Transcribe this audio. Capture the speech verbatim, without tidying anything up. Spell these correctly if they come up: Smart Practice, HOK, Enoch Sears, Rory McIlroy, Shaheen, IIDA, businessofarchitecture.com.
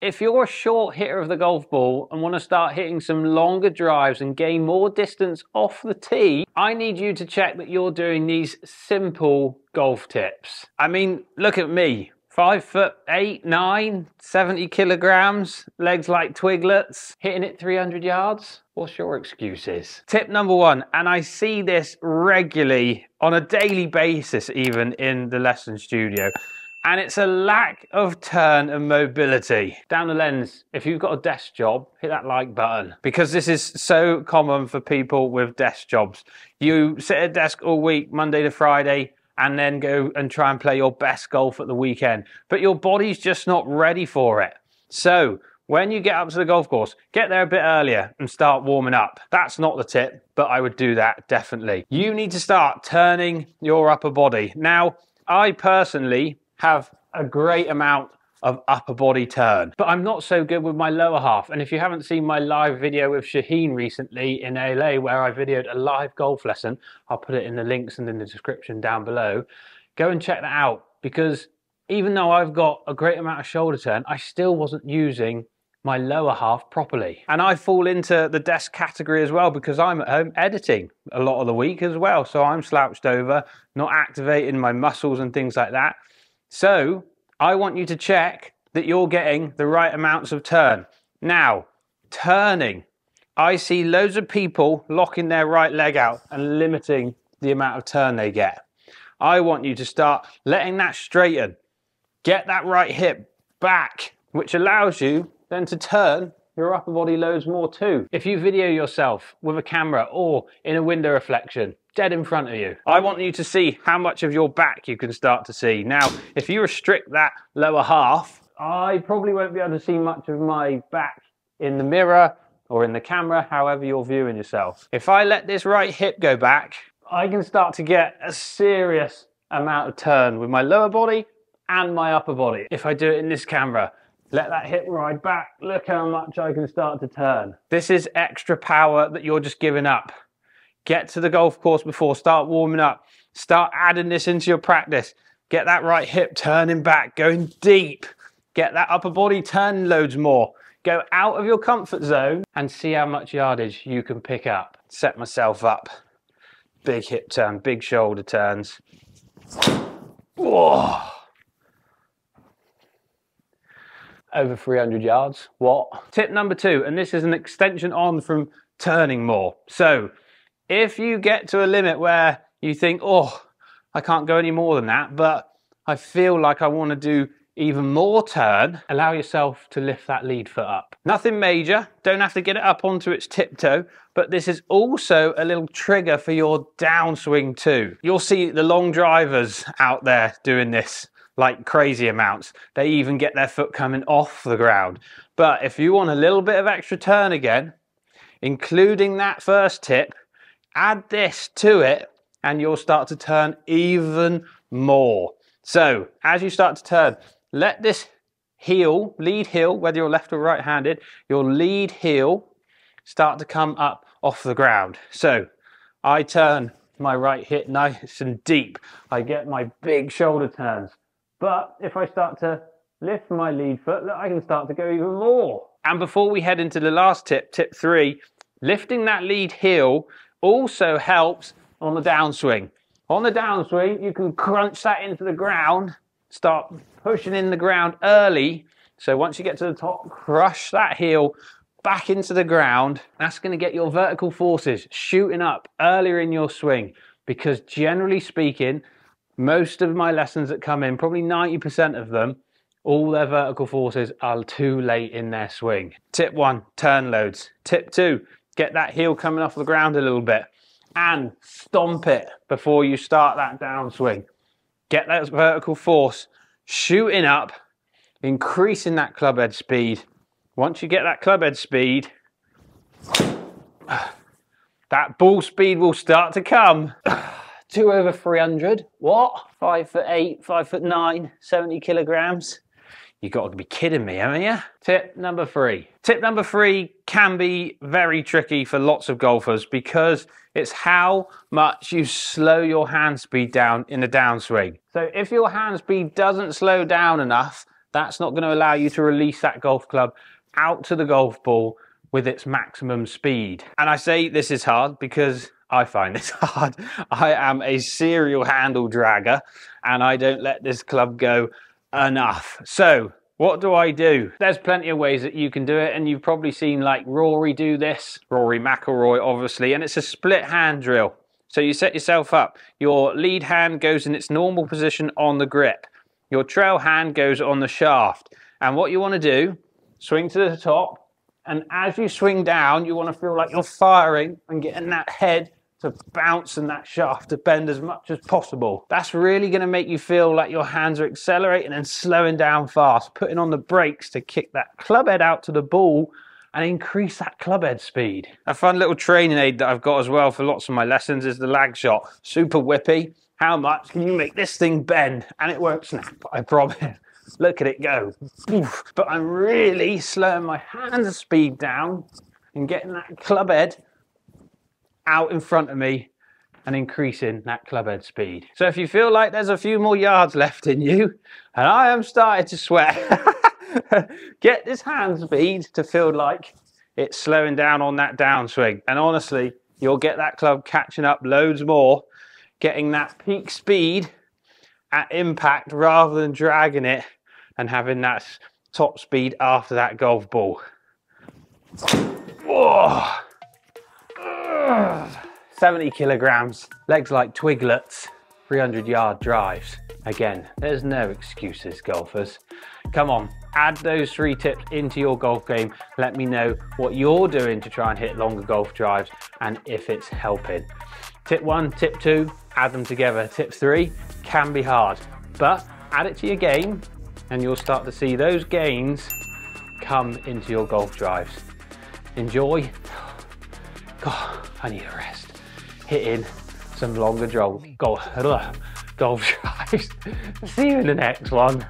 If you're a short hitter of the golf ball and want to start hitting some longer drives and gain more distance off the tee, I need you to check that you're doing these simple golf tips. I mean, look at me. Five foot eight, nine, seventy kilograms, legs like twiglets, hitting it three hundred yards. What's your excuses? Tip number one, and I see this regularly on a daily basis, even in the lesson studio. And it's a lack of turn and mobility. Down the lens, if you've got a desk job, hit that like button, because this is so common for people with desk jobs. You sit at a desk all week, Monday to Friday, and then go and try and play your best golf at the weekend. But your body's just not ready for it. So when you get up to the golf course, get there a bit earlier and start warming up. That's not the tip, but I would do that definitely. You need to start turning your upper body. Now, I personally have a great amount of upper body turn, but I'm not so good with my lower half. And if you haven't seen my live video with Shaheen recently in L A, where I videoed a live golf lesson, I'll put it in the links and in the description down below. Go and check that out, because even though I've got a great amount of shoulder turn, I still wasn't using my lower half properly. And I fall into the desk category as well, because I'm at home editing a lot of the week as well. So I'm slouched over, not activating my muscles and things like that. So I want you to check that you're getting the right amounts of turn. Now, turning. I see loads of people locking their right leg out and limiting the amount of turn they get. I want you to start letting that straighten. Get that right hip back, which allows you then to turn your upper body loads more too. If you video yourself with a camera or in a window reflection, dead in front of you, I want you to see how much of your back you can start to see. Now, if you restrict that lower half, I probably won't be able to see much of my back in the mirror or in the camera, however you're viewing yourself. If I let this right hip go back, I can start to get a serious amount of turn with my lower body and my upper body. If I do it in this camera, let that hip ride back. Look how much I can start to turn. This is extra power that you're just giving up. Get to the golf course before, start warming up. Start adding this into your practice. Get that right hip turning back, going deep. Get that upper body turn loads more. Go out of your comfort zone and see how much yardage you can pick up. Set myself up. Big hip turn, big shoulder turns. Whoa. Over three hundred yards, what? Tip number two, and this is an extension on from turning more. So if you get to a limit where you think, oh, I can't go any more than that, but I feel like I want to do even more turn, allow yourself to lift that lead foot up. Nothing major, don't have to get it up onto its tiptoe, but this is also a little trigger for your downswing too. You'll see the long drivers out there doing this like crazy amounts. They even get their foot coming off the ground. But if you want a little bit of extra turn again, including that first tip, add this to it and you'll start to turn even more. So as you start to turn, let this heel, lead heel, whether you're left or right-handed, your lead heel start to come up off the ground. So I turn my right hip nice and deep. I get my big shoulder turns. But if I start to lift my lead foot, look, I can start to go even more. And before we head into the last tip, tip three, lifting that lead heel also helps on the downswing. On the downswing, you can crunch that into the ground, start pushing in the ground early. So once you get to the top, crush that heel back into the ground. That's going to get your vertical forces shooting up earlier in your swing, because generally speaking, most of my lessons that come in, probably ninety percent of them, all their vertical forces are too late in their swing. Tip one, turn loads. Tip two, get that heel coming off the ground a little bit and stomp it before you start that downswing. Get that vertical force shooting up, increasing that club head speed. Once you get that club head speed, that ball speed will start to come. Two over three hundred, what? Five foot eight, five foot nine, seventy kilograms. You gotta be kidding me, haven't you? Tip number three. Tip number three can be very tricky for lots of golfers, because it's how much you slow your hand speed down in the downswing. So if your hand speed doesn't slow down enough, That's not going to allow you to release that golf club out to the golf ball with its maximum speed. And I say this is hard because I find this hard. I am a serial handle dragger and I don't let this club go enough. So what do I do? There's plenty of ways that you can do it, and you've probably seen like Rory do this, Rory McIlroy obviously, and it's a split hand drill. So you set yourself up, your lead hand goes in its normal position on the grip, your trail hand goes on the shaft, and what you want to do, swing to the top, and as you swing down, you want to feel like you're firing and getting that head to bounce and that shaft to bend as much as possible. That's really going to make you feel like your hands are accelerating and slowing down fast, putting on the brakes to kick that club head out to the ball and increase that club head speed. A fun little training aid that I've got as well for lots of my lessons is the lag shot. Super whippy. How much can you make this thing bend? And it won't snap, I promise. Look at it go. But I'm really slowing my hand speed down and getting that club head out in front of me and increasing that club head speed. So if you feel like there's a few more yards left in you, and I am starting to sweat, get this hand speed to feel like it's slowing down on that downswing. And honestly, you'll get that club catching up loads more, getting that peak speed at impact rather than dragging it and having that top speed after that golf ball. Whoa. seventy kilograms, legs like twiglets, three hundred yard drives. Again, there's no excuses, golfers. Come on, add those three tips into your golf game. Let me know what you're doing to try and hit longer golf drives and if it's helping. Tip one, tip two, add them together. Tip three can be hard, but add it to your game and you'll start to see those gains come into your golf drives. Enjoy. God, I need a rest. Hitting some longer golf, golf drives. See you in the next one.